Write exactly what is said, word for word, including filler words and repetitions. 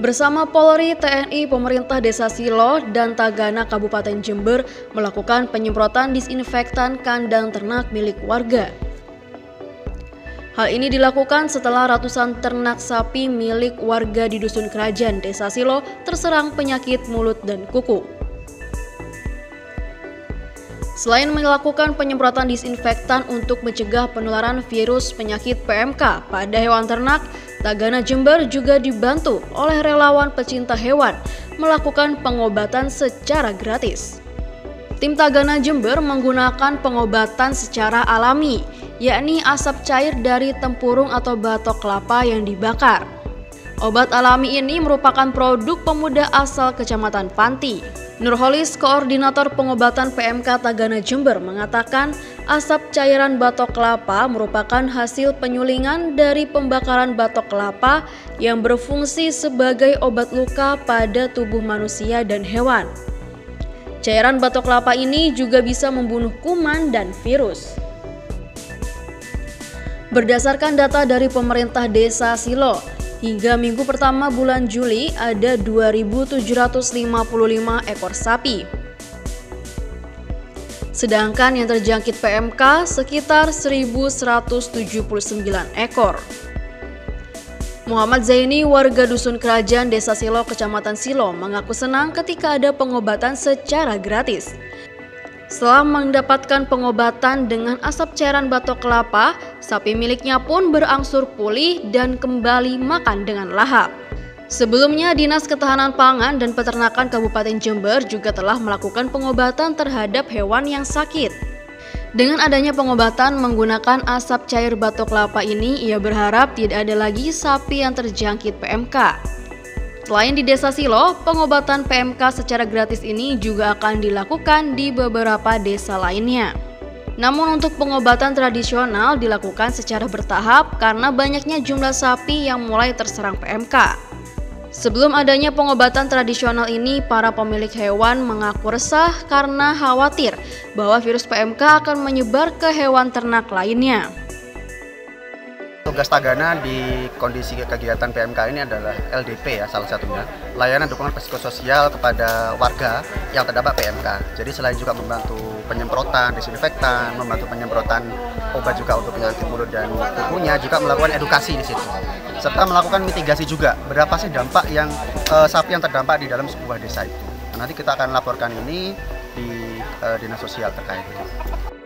bersama Polri, T N I, Pemerintah Desa Silo, dan Tagana Kabupaten Jember melakukan penyemprotan disinfektan kandang ternak milik warga. Hal ini dilakukan setelah ratusan ternak sapi milik warga di Dusun Kerajan, Desa Silo terserang penyakit mulut dan kuku. Selain melakukan penyemprotan disinfektan untuk mencegah penularan virus penyakit P M K pada hewan ternak, Tagana Jember juga dibantu oleh relawan pecinta hewan melakukan pengobatan secara gratis. Tim Tagana Jember menggunakan pengobatan secara alami, yakni asap cair dari tempurung atau batok kelapa yang dibakar. Obat alami ini merupakan produk pemuda asal Kecamatan Panti. Nurholis, Koordinator Pengobatan P M K Tagana Jember, mengatakan asap cairan batok kelapa merupakan hasil penyulingan dari pembakaran batok kelapa yang berfungsi sebagai obat luka pada tubuh manusia dan hewan. Cairan batok kelapa ini juga bisa membunuh kuman dan virus. Berdasarkan data dari Pemerintah Desa Silo, hingga minggu pertama bulan Juli ada dua ribu tujuh ratus lima puluh lima ekor sapi. Sedangkan yang terjangkit P M K sekitar seribu seratus tujuh puluh sembilan ekor. Muhammad Zaini, warga Dusun Kerajan, Desa Silo, Kecamatan Silo, mengaku senang ketika ada pengobatan secara gratis. Setelah mendapatkan pengobatan dengan asap cairan batok kelapa, sapi miliknya pun berangsur pulih dan kembali makan dengan lahap. Sebelumnya, Dinas Ketahanan Pangan dan Peternakan Kabupaten Jember juga telah melakukan pengobatan terhadap hewan yang sakit. Dengan adanya pengobatan menggunakan asap cair batok kelapa ini, ia berharap tidak ada lagi sapi yang terjangkit P M K. Selain di Desa Silo, pengobatan P M K secara gratis ini juga akan dilakukan di beberapa desa lainnya. Namun untuk pengobatan tradisional dilakukan secara bertahap karena banyaknya jumlah sapi yang mulai terserang P M K. Sebelum adanya pengobatan tradisional ini, para pemilik hewan mengaku resah karena khawatir bahwa virus P M K akan menyebar ke hewan ternak lainnya. Tugas Tagana di kondisi kegiatan P M K ini adalah L D P ya, salah satunya layanan dukungan psikososial kepada warga yang terdampak P M K. Jadi selain juga membantu penyemprotan disinfektan, membantu penyemprotan obat juga untuk penyakit mulut dan kukunya, juga melakukan edukasi di situ serta melakukan mitigasi juga berapa sih dampak yang e, sapi yang terdampak di dalam sebuah desa itu. Nanti kita akan laporkan ini di e, dinas sosial terkait.